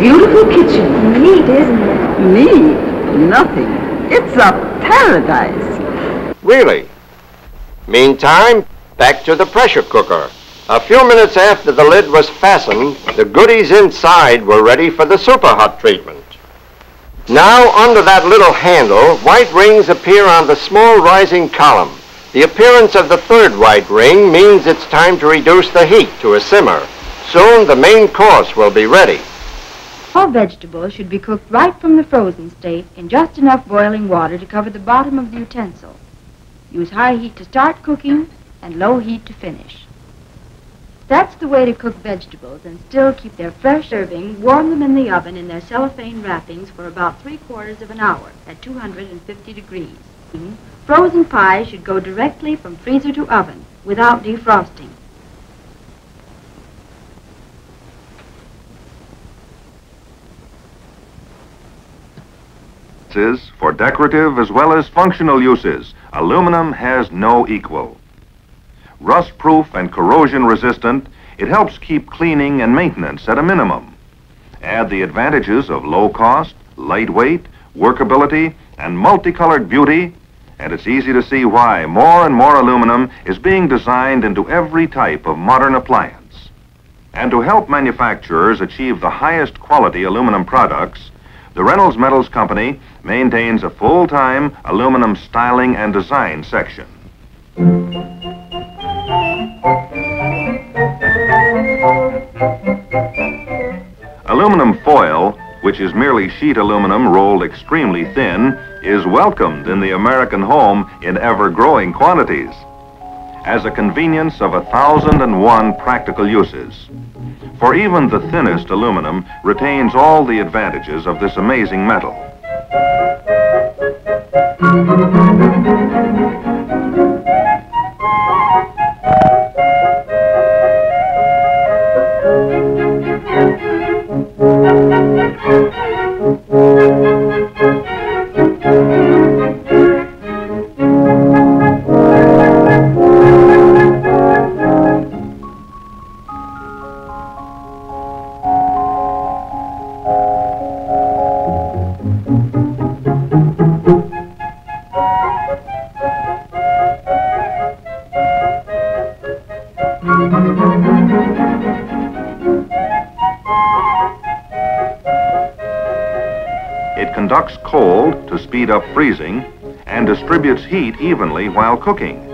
beautiful kitchen. Neat, isn't it? Neat? Nothing. It's a paradise. Really? Meantime, back to the pressure cooker. A few minutes after the lid was fastened, the goodies inside were ready for the super hot treatment. Now, under that little handle, white rings appear on the small rising column. The appearance of the third white ring means it's time to reduce the heat to a simmer. Soon the main course will be ready. All vegetables should be cooked right from the frozen state in just enough boiling water to cover the bottom of the utensil. Use high heat to start cooking and low heat to finish. That's the way to cook vegetables and still keep their fresh serving. Warm them in the oven in their cellophane wrappings for about 3/4 of an hour at 250 degrees. Frozen pies should go directly from freezer to oven without defrosting. For decorative as well as functional uses, aluminum has no equal. Rust-proof and corrosion-resistant, it helps keep cleaning and maintenance at a minimum. Add the advantages of low cost, lightweight, workability, and multicolored beauty, and it's easy to see why more and more aluminum is being designed into every type of modern appliance. And to help manufacturers achieve the highest quality aluminum products, the Reynolds Metals Company maintains a full-time aluminum styling and design section. Aluminum foil, which is merely sheet aluminum rolled extremely thin, is welcomed in the American home in ever-growing quantities as a convenience of 1,001 practical uses. For even the thinnest aluminum retains all the advantages of this amazing metal. It conducts cold to speed up freezing and distributes heat evenly while cooking.